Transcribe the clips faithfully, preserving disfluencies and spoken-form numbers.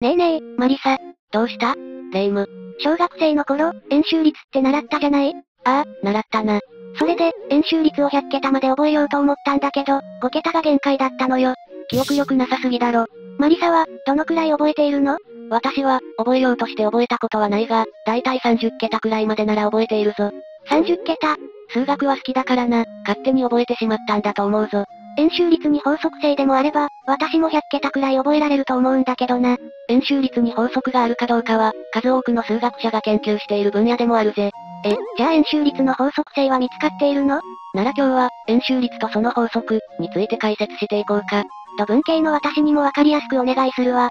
ねえねえ、マリサ。どうした?霊夢。小学生の頃、円周率って習ったじゃない?ああ、習ったな。それで、円周率をひゃっけたまで覚えようと思ったんだけど、ごけたが限界だったのよ。記憶力なさすぎだろ。マリサは、どのくらい覚えているの?私は、覚えようとして覚えたことはないが、だいたいさんじゅっけたくらいまでなら覚えているぞ。さんじゅっけた?数学は好きだからな、勝手に覚えてしまったんだと思うぞ。円周率に法則性でもあれば、私もひゃっけたくらい覚えられると思うんだけどな。円周率に法則があるかどうかは、数多くの数学者が研究している分野でもあるぜ。え、じゃあ円周率の法則性は見つかっているの?なら今日は、円周率とその法則について解説していこうか。と文系の私にもわかりやすくお願いするわ。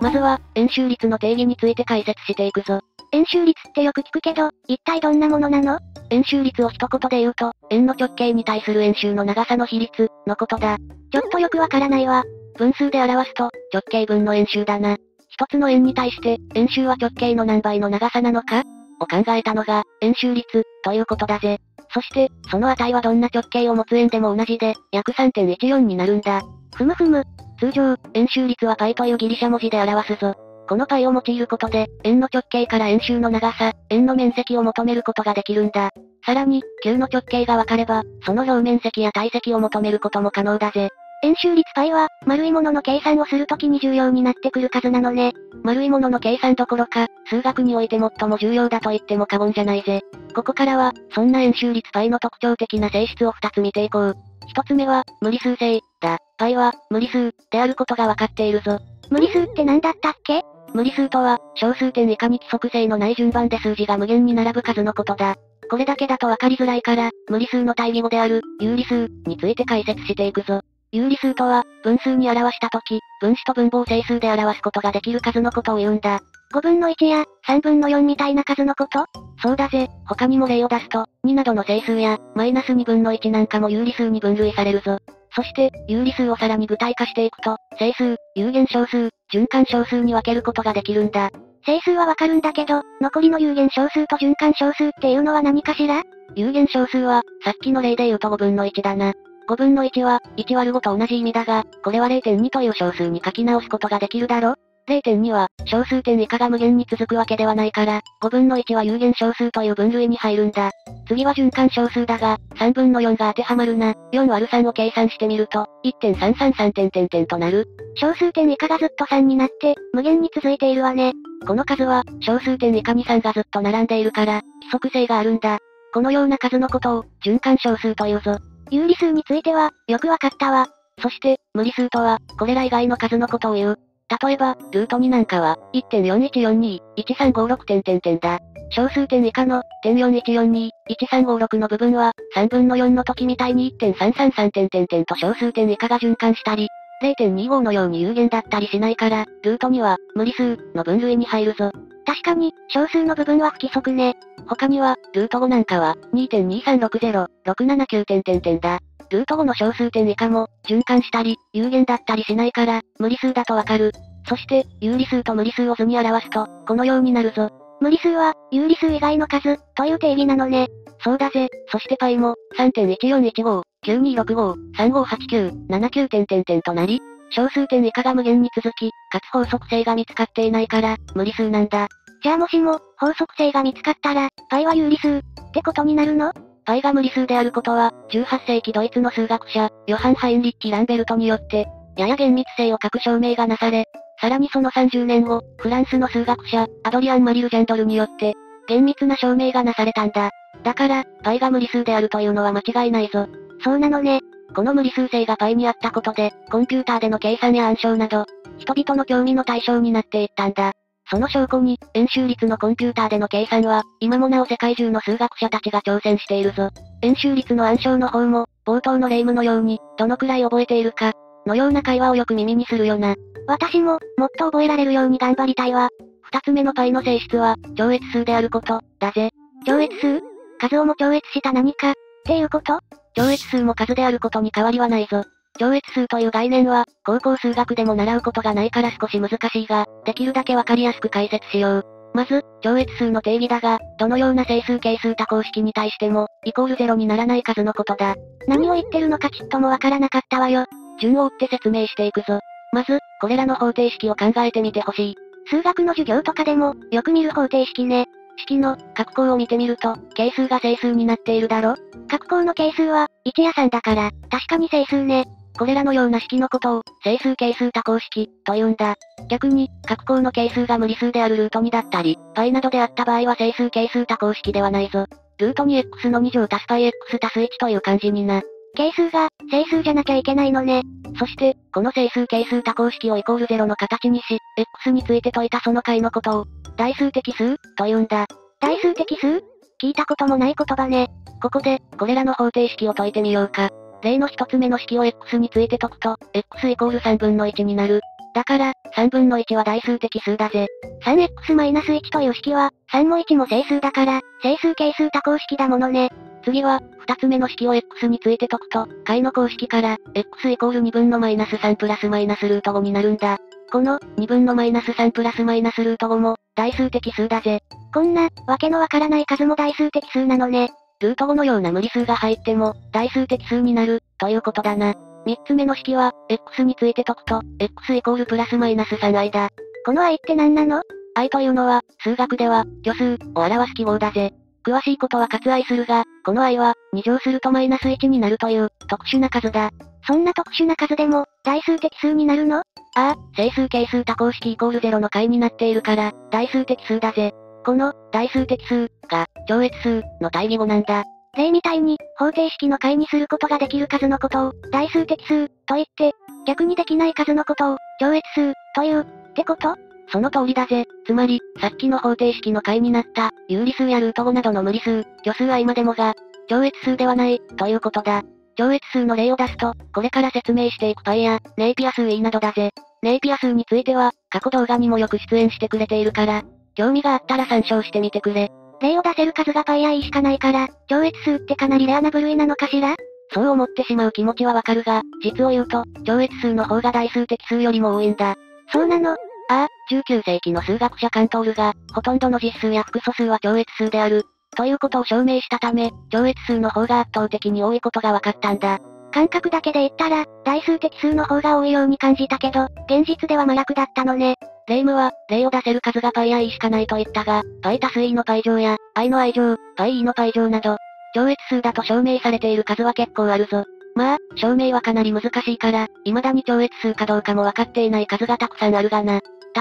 まずは、円周率の定義について解説していくぞ。円周率ってよく聞くけど、一体どんなものなの?円周率を一言で言うと、円の直径に対する円周の長さの比率、のことだ。ちょっとよくわからないわ。分数で表すと、直径分の円周だな。一つの円に対して、円周は直径の何倍の長さなのか?を考えたのが、円周率、ということだぜ。そして、その値はどんな直径を持つ円でも同じで、約 さんてんいちよん になるんだ。ふむふむ。通常、円周率は π というギリシャ文字で表すぞ。この π を用いることで、円の直径から円周の長さ、円の面積を求めることができるんだ。さらに、球の直径がわかれば、その表面積や体積を求めることも可能だぜ。円周率 π は、丸いものの計算をするときに重要になってくる数なのね。丸いものの計算どころか、数学において最も重要だと言っても過言じゃないぜ。ここからは、そんな円周率 π の特徴的な性質をふたつ見ていこう。ひとつめは、無理数性、だ。π は、無理数、であることがわかっているぞ。無理数って何だったっけ?無理数とは、小数点以下に規則性のない順番で数字が無限に並ぶ数のことだ。これだけだとわかりづらいから、無理数の対義語である、有理数、について解説していくぞ。有理数とは、分数に表したとき、分子と分母を整数で表すことができる数のことを言うんだ。ごぶんのいちや、さんぶんのよんみたいな数のこと?そうだぜ、他にも例を出すと、になどの整数や、マイナスにぶんのいちなんかも有理数に分類されるぞ。そして、有理数をさらに具体化していくと、整数、有限小数、循環小数に分けることができるんだ。整数はわかるんだけど、残りの有限小数と循環小数っていうのは何かしら?有限小数は、さっきの例で言うとごぶんのいちだな。ごぶんのいちは、いちわるごと同じ意味だが、これは れいてんに という小数に書き直すことができるだろ ?れいてんに は、小数点以下が無限に続くわけではないから、ごぶんのいちは有限小数という分類に入るんだ。次は循環小数だが、さんぶんのよんが当てはまるな。よんわるさんを計算してみると、いってんさんさんさん 点点点となる。小数点以下がずっとさんになって、無限に続いているわね。この数は、小数点以下にさんがずっと並んでいるから、規則性があるんだ。このような数のことを、循環小数というぞ。有理数については、よくわかったわ。そして、無理数とは、これら以外の数のことを言う。例えば、ルートになんかは、いってんよんいちよんに、いちさんごろく 点点点だ。小数点以下の、いってんよんいちよんに、いちさんごろくの部分は、さんぶんのよんの時みたいに いってんさんさんさん 点点点と小数点以下が循環したり、れいてんにご のように有限だったりしないから、ルートには、無理数、の分類に入るぞ。確かに、小数の部分は不規則ね。他には、ルートごなんかは、にてんにさんろくぜろ、ろくななきゅう 点点点だ。ルートごの小数点以下も、循環したり、有限だったりしないから、無理数だとわかる。そして、有理数と無理数を図に表すと、このようになるぞ。無理数は、有理数以外の数、という定義なのね。そうだぜ。そして π も、さんてんいちよんいちご、きゅうにろくご、さんごはちきゅう、ななきゅう 点点点となり、小数点以下が無限に続き、かつ法則性が見つかっていないから、無理数なんだ。じゃあもしも、法則性が見つかったら、π は有理数、ってことになるの ?π が無理数であることは、じゅうはっせいきドイツの数学者、ヨハン・ハインリッヒ・ランベルトによって、やや厳密性を欠く証明がなされ、さらにそのさんじゅうねんご、フランスの数学者、アドリアン・マリル・ジャンドルによって、厳密な証明がなされたんだ。だから、π が無理数であるというのは間違いないぞ。そうなのね。この無理数性が π にあったことで、コンピューターでの計算や暗証など、人々の興味の対象になっていったんだ。その証拠に、円周率のコンピューターでの計算は、今もなお世界中の数学者たちが挑戦しているぞ。円周率の暗証の方も、冒頭の霊夢のように、どのくらい覚えているか、のような会話をよく耳にするよな。私も、もっと覚えられるように頑張りたいわ。二つ目の π の性質は、超越数であること、だぜ。超越数?数をも超越した何か、っていうこと?超越数も数であることに変わりはないぞ。超越数という概念は、高校数学でも習うことがないから少し難しいが、できるだけわかりやすく解説しよう。まず、超越数の定義だが、どのような整数係数多項式に対しても、イコールゼロにならない数のことだ。何を言ってるのかちっともわからなかったわよ。順を追って説明していくぞ。まず、これらの方程式を考えてみてほしい。数学の授業とかでも、よく見る方程式ね。式の、各項を見てみると、係数が整数になっているだろ？各項の係数は、いちやさんだから、確かに整数ね。これらのような式のことを、整数係数多項式、と言うんだ。逆に、各項の係数が無理数であるルートにだったり、π などであった場合は整数係数多項式ではないぞ。ルート にエックス のに乗足す πx 足すいちという感じにな。係数が、整数じゃなきゃいけないのね。そして、この整数係数多項式をイコールゼロの形にし、x について解いたその解のことを、代数的数、と言うんだ。代数的数？聞いたこともない言葉ね。ここで、これらの方程式を解いてみようか。例の一つ目の式を x について解くと、x イコールさんぶんのいちになる。だから、さんぶんのいちは代数的数だぜ。さんエックスマイナスいち という式は、さんもいちも整数だから、整数係数多項式だものね。次は、二つ目の式を x について解くと、解の公式から、x イコールにぶんのマイナスさんプラスマイナスルートごになるんだ。この、にぶんのマイナスさんプラスマイナスルートごも、代数的数だぜ。こんな、わけのわからない数も代数的数なのね。ルートごのような無理数が入っても、代数的数になる、ということだな。三つ目の式は、x について解くと、x イコールプラスマイナス さんアイ だ。この i って何なの？ i というのは、数学では、虚数、を表す記号だぜ。詳しいことは割愛するが、この i は、に乗するとマイナスいちになるという、特殊な数だ。そんな特殊な数でも、代数的数になるの？ああ、整数係数多項式イコールゼロの解になっているから、代数的数だぜ。この、代数的数、が、超越数、の対義語なんだ。例みたいに、方程式の解にすることができる数のことを、代数的数、と言って、逆にできない数のことを、超越数、という、ってこと？その通りだぜ。つまり、さっきの方程式の解になった、有理数やルートごなどの無理数、虚数 i までもが、超越数ではない、ということだ。超越数の例を出すと、これから説明していくπや、ネイピア数 e などだぜ。ネイピア数については、過去動画にもよく出演してくれているから、興味があったら参照してみてくれ。例を出せる数がπやeしかないから、超越数ってかなりレアな部類なのかしら？そう思ってしまう気持ちはわかるが、実を言うと、超越数の方が代数的数よりも多いんだ。そうなの？ああ、じゅうきゅう世紀の数学者カントールが、ほとんどの実数や複素数は超越数である、ということを証明したため、超越数の方が圧倒的に多いことがわかったんだ。感覚だけで言ったら、代数的数の方が多いように感じたけど、現実では真逆だったのね。レイムは、例を出せる数がπやeしかないと言ったが、π 足すeのπ乗や、i の i 乗、πe の π乗など、超越数だと証明されている数は結構あるぞ。まあ、証明はかなり難しいから、未だに超越数かどうかもわかっていない数がたくさんあるがな。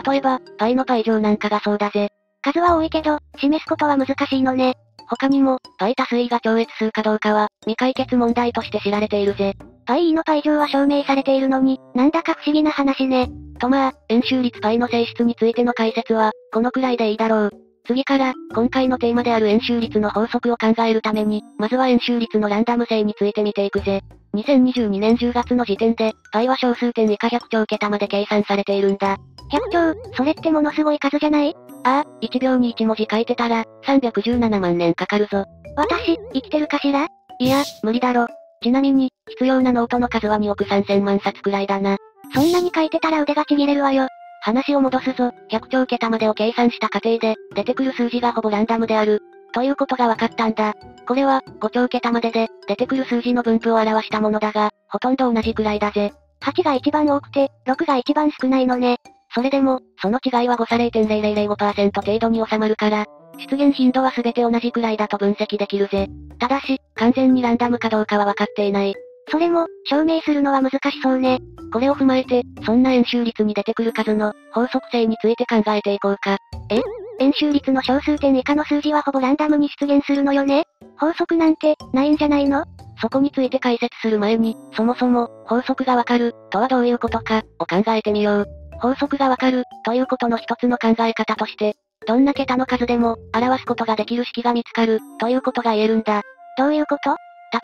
例えば、π の π 乗なんかがそうだぜ。数は多いけど、示すことは難しいのね。他にも、π 足すeが超越数かどうかは、未解決問題として知られているぜ。πe の π 乗は証明されているのに、なんだか不思議な話ね。とまあ、円周率 π の性質についての解説は、このくらいでいいだろう。次から、今回のテーマである円周率の法則を考えるために、まずは円周率のランダム性について見ていくぜ。にせんにじゅうにねんじゅうがつの時点で、π は小数点以下ひゃく兆桁まで計算されているんだ。ひゃく兆、それってものすごい数じゃない？ああ、いちびょうにいち文字書いてたら、さんびゃくじゅうななまん年かかるぞ。私、生きてるかしら？いや、無理だろ。ちなみに、必要なノートの数はにおくさんせんまん冊くらいだな。そんなに書いてたら腕がちぎれるわよ。話を戻すぞ。ひゃく兆桁までを計算した過程で、出てくる数字がほぼランダムである。ということが分かったんだ。これは、ご兆桁までで、出てくる数字の分布を表したものだが、ほとんど同じくらいだぜ。はちが一番多くて、ろくが一番少ないのね。それでも、その違いは誤差 れいてんぜろぜろぜろごパーセント 程度に収まるから、出現頻度は全て同じくらいだと分析できるぜ。ただし、完全にランダムかどうかは分かっていない。それも、証明するのは難しそうね。これを踏まえて、そんな円周率に出てくる数の、法則性について考えていこうか。え？円周率の小数点以下の数字はほぼランダムに出現するのよね？法則なんて、ないんじゃないの？そこについて解説する前に、そもそも、法則がわかる、とはどういうことか、を考えてみよう。法則がわかる、ということの一つの考え方として、どんな桁の数でも、表すことができる式が見つかる、ということが言えるんだ。どういうこと？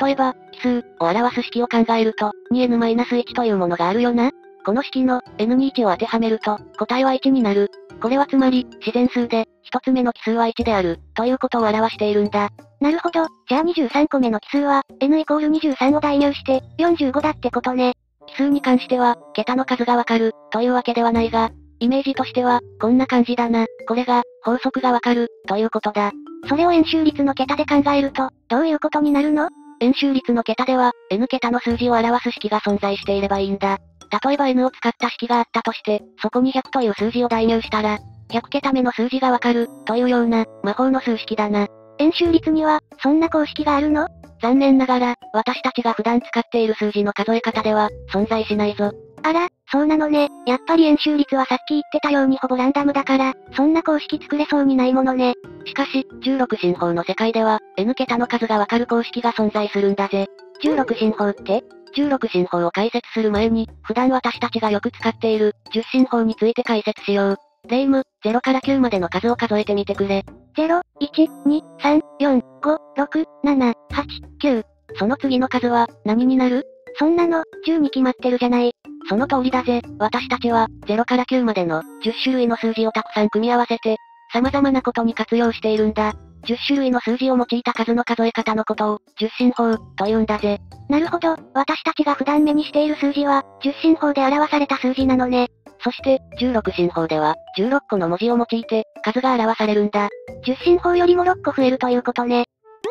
例えば、奇数、を表す式を考えると、にエヌマイナスいち というものがあるよな。この式の、n にいちを当てはめると、答えはいちになる。これはつまり、自然数で、一つ目の奇数はいちである、ということを表しているんだ。なるほど、じゃあにじゅうさんこめの奇数は、n イコールにじゅうさんを代入して、よんじゅうごだってことね。奇数に関しては、桁の数がわかる、というわけではないが、イメージとしては、こんな感じだな。これが、法則がわかる、ということだ。それを円周率の桁で考えると、どういうことになるの？円周率の桁では、n 桁の数字を表す式が存在していればいいんだ。例えば エヌ を使った式があったとして、そこにひゃくという数字を代入したら、ひゃくけた目の数字がわかる、というような、魔法の数式だな。円周率には、そんな公式があるの？残念ながら、私たちが普段使っている数字の数え方では、存在しないぞ。あら、そうなのね。やっぱり円周率はさっき言ってたようにほぼランダムだから、そんな公式作れそうにないものね。しかし、じゅうろく進法の世界では、エヌ 桁の数がわかる公式が存在するんだぜ。じゅうろく進法って？じゅうろく進法を解説する前に、普段私たちがよく使っている、じゅう進法について解説しよう。レイム、ゼロからきゅうまでの数を数えてみてくれ。ゼロ、いち、に、さん、よん、ご、ろく、なな、はち、きゅう。その次の数は、何になる？そんなの、じゅうに決まってるじゃない。その通りだぜ。私たちは、ゼロからきゅうまでの、じゅう種類の数字をたくさん組み合わせて、様々なことに活用しているんだ。じゅう種類の数字を用いた数の数え方のことを、じゅう進法、と言うんだぜ。なるほど、私たちが普段目にしている数字は、じゅう進法で表された数字なのね。そして、じゅうろく進法では、じゅうろっこの文字を用いて、数が表されるんだ。じゅう進法よりもろっこ増えるということね。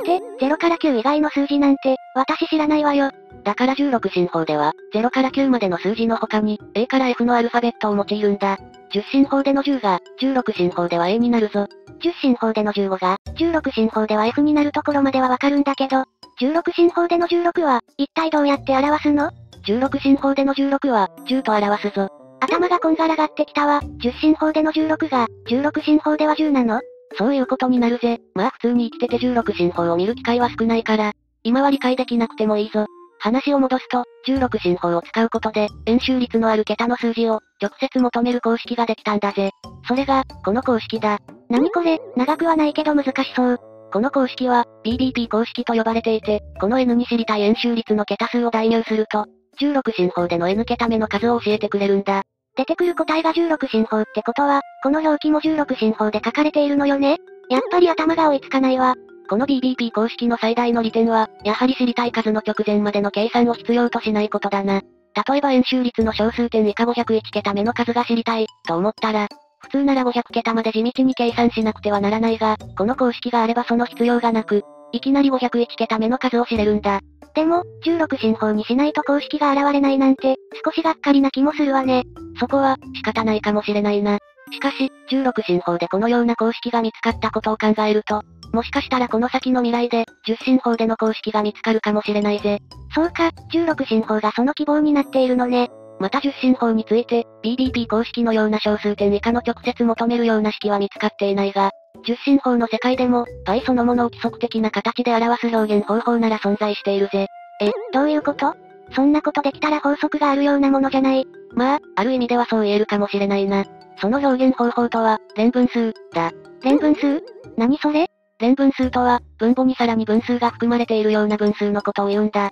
で、ゼロからきゅう以外の数字なんて、私知らないわよ。だからじゅうろく進法では、ゼロからきゅうまでの数字の他に、A から F のアルファベットを用いるんだ。じゅう進法でのじゅうが、じゅうろく進法では A になるぞ。じゅう進法でのじゅうごが、じゅうろく進法では F になるところまではわかるんだけど、じゅうろく進法でのじゅうろくは、一体どうやって表すの？ じゅうろく 進法でのじゅうろくは、じゅうと表すぞ。頭がこんがらがってきたわ。じゅう進法でのじゅうろくが、じゅうろく進法ではじゅうなの？そういうことになるぜ。まあ普通に生きててじゅうろく進法を見る機会は少ないから、今は理解できなくてもいいぞ。話を戻すと、じゅうろく進法を使うことで、円周率のある桁の数字を、直接求める公式ができたんだぜ。それが、この公式だ。なにこれ、長くはないけど難しそう。この公式は、ビービーピー 公式と呼ばれていて、この エヌ に知りたい円周率の桁数を代入すると、じゅうろく進法での エヌ 桁目の数を教えてくれるんだ。出てくる答えがじゅうろく進法ってことは、この表記もじゅうろく進法で書かれているのよね。やっぱり頭が追いつかないわ。この ビービーピー 公式の最大の利点は、やはり知りたい数の直前までの計算を必要としないことだな。例えば円周率の小数点以下ごひゃくいち桁目の数が知りたい、と思ったら、普通ならごひゃく桁まで地道に計算しなくてはならないが、この公式があればその必要がなく、いきなりごひゃくいち桁目の数を知れるんだ。でも、じゅうろく進法にしないと公式が現れないなんて、少しがっかりな気もするわね。そこは、仕方ないかもしれないな。しかし、じゅうろく進法でこのような公式が見つかったことを考えると、もしかしたらこの先の未来で、じゅう進法での公式が見つかるかもしれないぜ。そうか、じゅうろく進法がその希望になっているのね。またじゅう進法について、ビービーピー 公式のような小数点以下の直接求めるような式は見つかっていないが、じゅう進法の世界でも、πそのものを規則的な形で表す表現方法なら存在しているぜ。え、どういうこと？そんなことできたら法則があるようなものじゃない。まあ、ある意味ではそう言えるかもしれないな。その表現方法とは、連分数、だ。連分数？何それ？連分数とは、分母にさらに分数が含まれているような分数のことを言うんだ。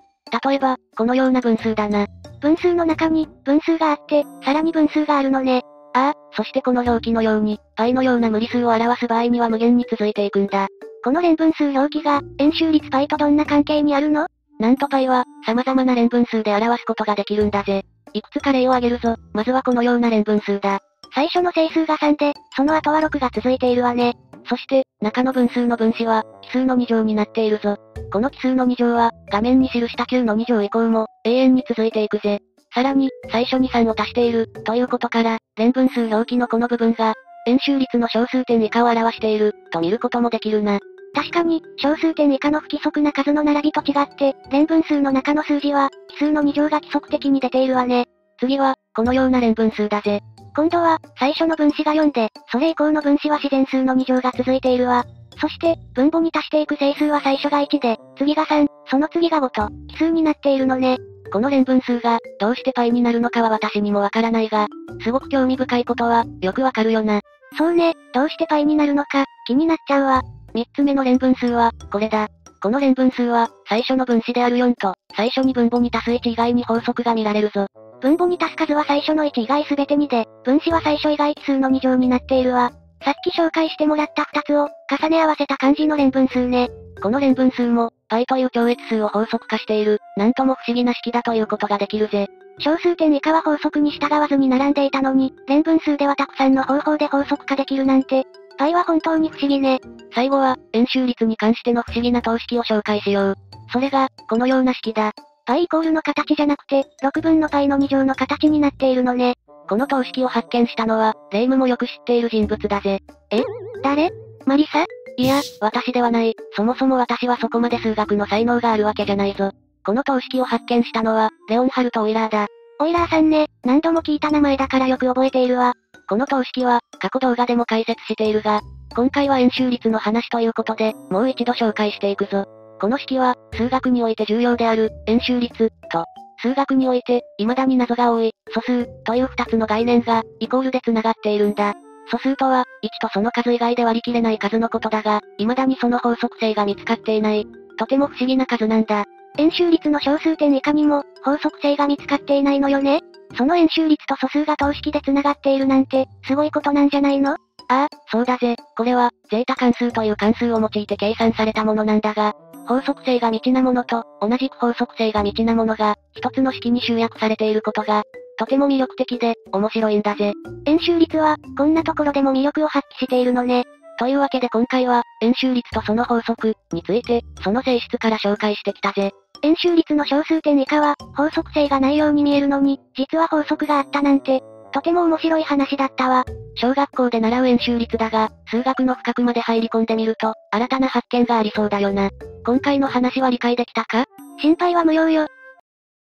例えば、このような分数だな。分数の中に、分数があって、さらに分数があるのね。ああ、そしてこの表記のように、π のような無理数を表す場合には無限に続いていくんだ。この連分数表記が、円周率 π とどんな関係にあるの？なんと π は、様々な連分数で表すことができるんだぜ。いくつか例を挙げるぞ。まずはこのような連分数だ。最初の整数がさんで、その後はろくが続いているわね。そして、中の分数の分子は、奇数のに乗になっているぞ。この奇数のに乗は、画面に記したきゅうのに乗以降も、永遠に続いていくぜ。さらに、最初にさんを足している、ということから、連分数表記のこの部分が、円周率の小数点以下を表している、と見ることもできるな。確かに、小数点以下の不規則な数の並びと違って、連分数の中の数字は、奇数のに乗が規則的に出ているわね。次は、このような連分数だぜ。今度は、最初の分子がよんで、それ以降の分子は自然数のに乗が続いているわ。そして、分母に足していく整数は最初がいちで、次がさん、その次がごと、奇数になっているのね。この連分数が、どうして π になるのかは私にもわからないが、すごく興味深いことは、よくわかるよな。そうね、どうして π になるのか、気になっちゃうわ。三つ目の連分数は、これだ。この連分数は、最初の分子であるよんと、最初に分母に足すいち以外に法則が見られるぞ。分母に足す数は最初のいち以外すべてにで、分子は最初以外奇数のに乗になっているわ。さっき紹介してもらったふたつを、重ね合わせた感じの連分数ね。この連分数も、π という超越数を法則化している、なんとも不思議な式だということができるぜ。小数点以下は法則に従わずに並んでいたのに、連分数ではたくさんの方法で法則化できるなんて、π は本当に不思議ね。最後は、円周率に関しての不思議な等式を紹介しよう。それが、このような式だ。パイ イコールの形じゃなくて、ろくぶんの パイ のに乗の形になっているのね。この等式を発見したのは、霊夢もよく知っている人物だぜ。え？誰？マリサ？いや、私ではない。そもそも私はそこまで数学の才能があるわけじゃないぞ。この等式を発見したのは、レオンハルト・オイラーだ。オイラーさんね、何度も聞いた名前だからよく覚えているわ。この等式は、過去動画でも解説しているが、今回は円周率の話ということで、もう一度紹介していくぞ。この式は、数学において重要である、円周率、と、数学において、未だに謎が多い、素数、という二つの概念が、イコールで繋がっているんだ。素数とは、いちとその数以外で割り切れない数のことだが、未だにその法則性が見つかっていない。とても不思議な数なんだ。円周率の小数点以下にも、法則性が見つかっていないのよね。その円周率と素数が等式で繋がっているなんて、すごいことなんじゃないの？ああ、そうだぜ。これは、ゼータ関数という関数を用いて計算されたものなんだが、法則性が未知なものと、同じく法則性が未知なものが、一つの式に集約されていることが、とても魅力的で、面白いんだぜ。円周率は、こんなところでも魅力を発揮しているのね。というわけで今回は、円周率とその法則について、その性質から紹介してきたぜ。円周率の小数点以下は、法則性がないように見えるのに、実は法則があったなんて、とても面白い話だったわ。小学校で習う円周率だが、数学の深くまで入り込んでみると、新たな発見がありそうだよな。今回の話は理解できたか？心配は無用よ。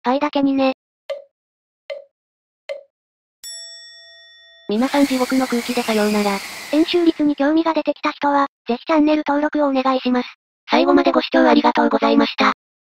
パイだけにね。皆さん地獄の空気でさようなら。円周率に興味が出てきた人は、ぜひチャンネル登録をお願いします。最後までご視聴ありがとうございました。